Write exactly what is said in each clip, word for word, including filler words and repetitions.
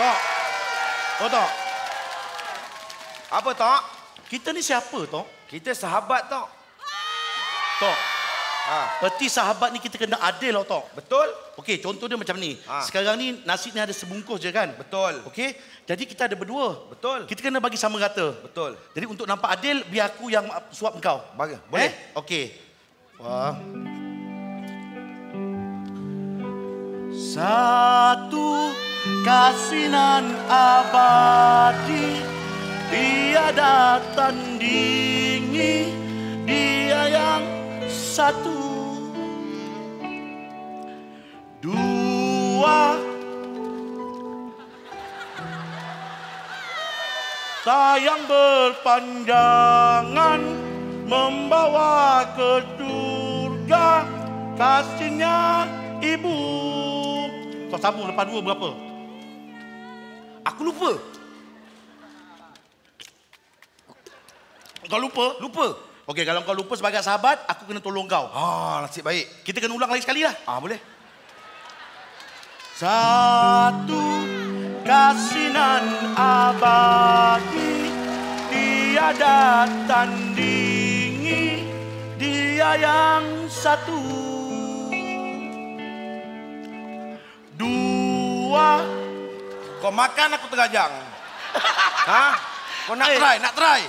Tok. Oh, Tok. Apa, Tok? Kita ni siapa, Tok? Kita sahabat, Tok. Tok. Ha. Peti sahabat ni kita kena adil, Tok. Betul? Okey, contoh dia macam ni. Ha. Sekarang ni nasi ni ada sebungkus je kan? Betul. Okey. Jadi kita ada berdua. Betul. Kita kena bagi sama rata. Betul. Jadi untuk nampak adil, biar aku yang suap engkau. Bagus. Boleh? Eh? Okey. Wah. Satu kasinan abadi, tiada tandingi, dia yang satu. Dua tayang berpanjangan, membawa ke surga kasihnya ibu. Kau sambung lepas dua berapa? Aku lupa. Kau lupa? Lupa. Okey, kalau kau lupa sebagai sahabat, aku kena tolong kau. Ah, nasib baik. Kita kena ulang lagi sekali lah. Ah, boleh. Satu kasinan abadi, tiada tandingi, dia yang satu. Dua. Kau makan aku terajang. Ha? Kau nak eh. try, nak try.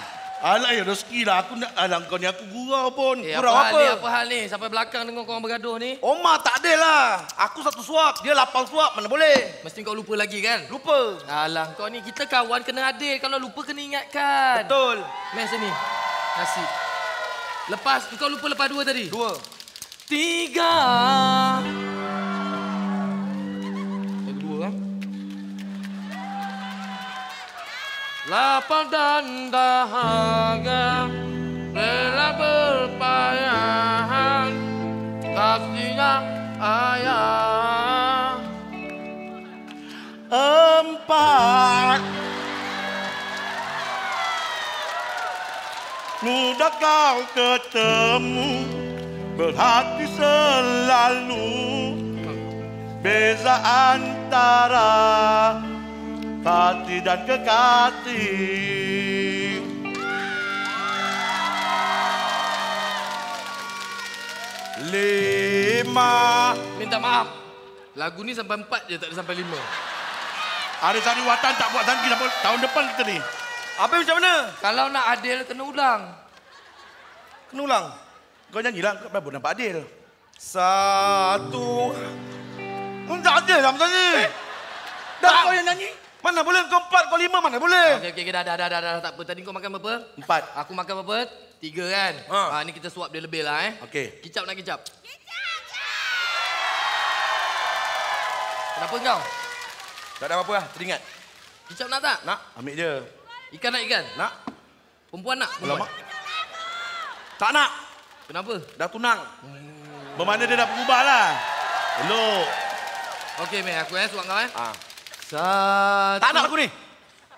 Alah, ya rezeki lah. Aku nak, alah kau ni aku gurau pun. Eh, gurau apa? Apa hal ni? Apa hal ni? Sampai belakang dengar korang bergaduh ni. Omar tak adil lah. Aku satu suap, dia lapan suap. Mana boleh. Mesti kau lupa lagi kan? Lupa. Alah kau ni, kita kawan kena adil. Kalau lupa kena ingatkan. Betul. Mari sini. Kasih. Lepas, kau lupa lepas dua tadi? Dua. Tiga. Lapang dan dahaga, rela berpayang, kasihnya ayah. Empat, mudah kau ketemu, berhati selalu, beza antara hati dan kekasih. Lima. Minta maaf. Lagu ni sampai empat je, tak ada sampai lima. Aris Ariwatan tak buat zanki tahun depan kita ni. Apa macam mana? Kalau nak adil, kena ulang. Kena ulang? Kau nyanyilah, kau baru nampak adil. Satu. Kau tak adil lah macam ni. Eh? Dah kau yang nyanyi? Mana boleh kau empat, kau lima, mana boleh? Okey, okey, dah, dah, dah, dah, dah, tak apa. Tadi kau makan berapa? Empat. Aku makan berapa? Tiga kan? Ha. Ha, ni kita suap dia lebih lah eh. Okey. Kicap nak kicap? Kicap, kicap! Kenapa kau? Tak ada apa-apa lah, teringat. Kicap nak tak? Nak, ambil dia. Ikan nak ikan? Nak. Perempuan nak? Perempuan. Tak nak. Kenapa? Dah tunang. Hmm. Bermakna dia dah berubah lah. Elok. Okey, meh, aku eh, suap kau eh. Ha. Satu. Tak nak lagu ni.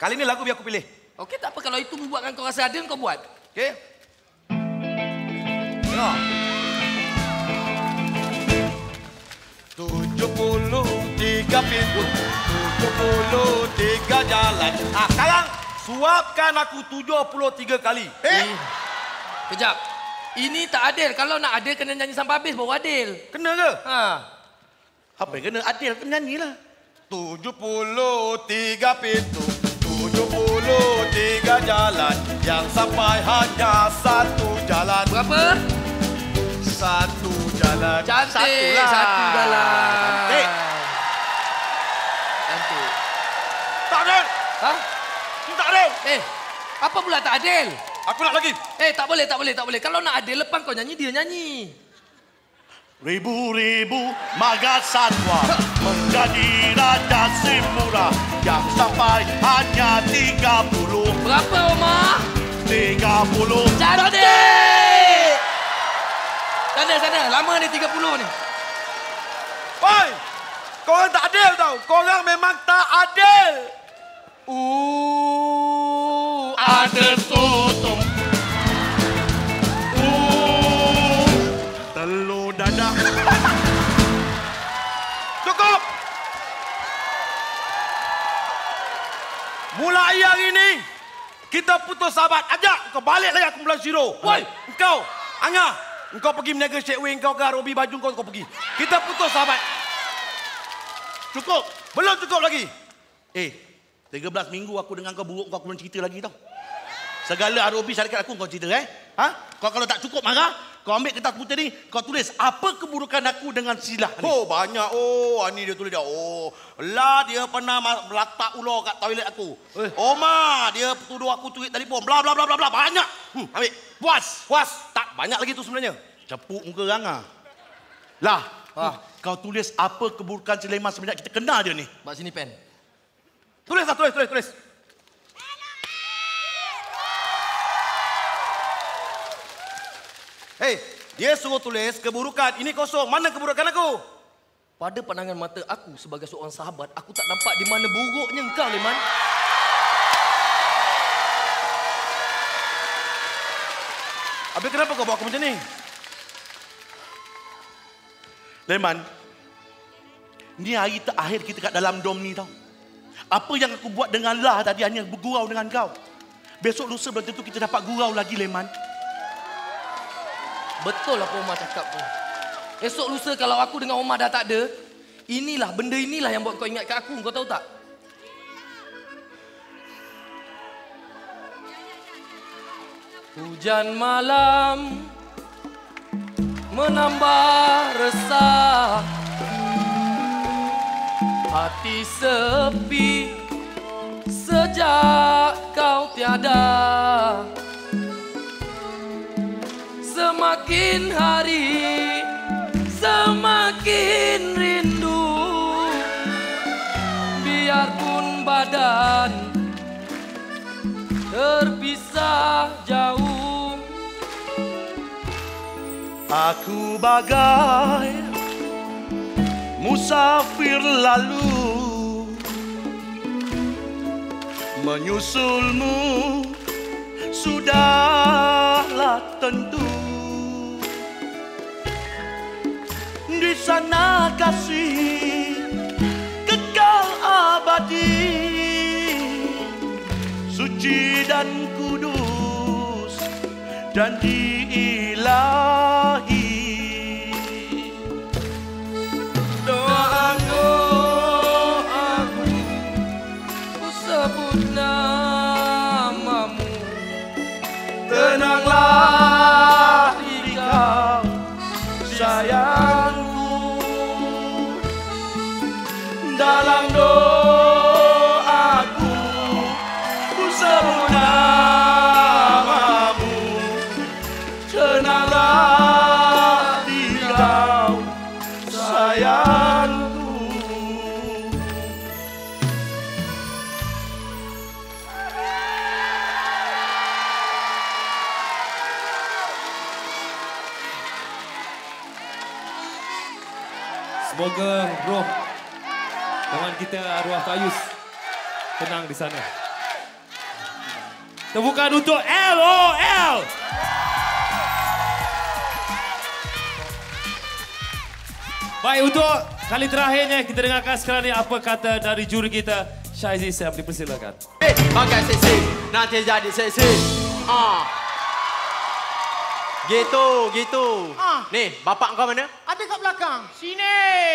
Kali ni lagu biar aku pilih. Okey, tak apa. Kalau itu membuatkan kau rasa adil, kau buat. Okey? Tengok. Tujuh puluh tiga pintu, tujuh puluh tiga jalan. Ah, sekarang suapkan aku tujuh puluh tiga kali. Eh? Kejap. Ini tak adil. Kalau nak adil, kena nyanyi sampai habis baru adil. Kena ke? Ha. Apa yang kena adil? Kena nyanyilah. Tujuh puluh tiga pintu, tujuh puluh tiga jalan, yang sampai hanya satu jalan. Berapa? Satu jalan. Cantik. Satulah. Satu jalan. Cantik. Cantik. Tak adil. Hah? Tak adil. Eh, apa pula tak adil? Aku nak lagi. Eh, tak boleh, tak boleh, tak boleh. Kalau nak adil, lepas kau nyanyi, dia nyanyi. Ribu-ribu maga satwa menjadi raja semula, yang sampai hanya tiga puluh. Berapa, Omar? Tiga puluh. Cantik! Sana, sana. Lama ni tiga puluh ni. Oi! Korang tak adil tau. Korang memang tak adil. Uh, ada tutup. Uh, telur. Dadah. Cukup. Saya hari ini kita putus sahabat. Ajak kau balik lagi aku bulan zero. Woi, engkau Angah, engkau pergi meniaga Sheikh Wei, engkau ke Robi baju kau, kau pergi. Kita putus sahabat. Cukup. Belum cukup lagi. Eh, tiga belas minggu aku dengan kau buruk, kau belum cerita lagi tau. Segala R O B syarikat aku kau cerita eh. Ha? Kau kalau tak cukup marah. Kau ambil kertas putih ni, kau tulis apa keburukan aku dengan Silah ni. Oh banyak, oh ni dia tulis dah. Oh, lah dia pernah meletak ular kat toilet aku. Eh. Omar dia tuduh aku tweet telefon, bla bla bla bla bla banyak. Hmm, ambil puas, puas. Tak banyak lagi tu sebenarnya. Cepuk muka Ranga. Lah, ah. hmm. Kau tulis apa keburukan Sulaiman semenjak kita kenal dia ni. Bak sini pen. Tulislah, tulis, tulis, tulis. Hei, dia suruh tulis keburukan. Ini kosong. Mana keburukan aku? Pada pandangan mata aku sebagai seorang sahabat, aku tak nampak di mana buruknya engkau, Leman. Habis kenapa kau buat aku macam ni? Leman, ni hari terakhir kita kat dalam dom ni tau. Apa yang aku buat dengan Lah tadi hanya bergurau dengan kau. Besok lusa belum tentu kita dapat gurau lagi, Leman. Betul apa Omar cakap tu. Esok lusa kalau aku dengan Omar dah tak ada, inilah, benda inilah yang buat kau ingat kat aku. Kau tahu tak? Hujan malam menambah resah, hati sepi sejak kau tiada. Semakin hari, semakin rindu. Biarpun badan terpisah jauh, aku bagai musafir lalu menyusulmu. Sudahlah tentu di sana kasih kekal abadi, suci dan kudus janji ilahi. Doaku, aku ku sebut namamu. Tenanglah diri kau, sayang. Dalam doaku, ku sebut namamu. Kenalah di kau, sayangku. Semoga bro, kawan kita arwah Faiz tenang di sana. Tepukan untuk L O L. Baik, untuk kali terakhirnya kita dengarkan sekarang ni apa kata dari juri kita Syahzi Sam, dipersilakan. Hey, pakai seksi, nanti jadi seksi. Ah. Gitu, gitu. Ah. Nih, bapak kau mana? Ada kat belakang. Sini.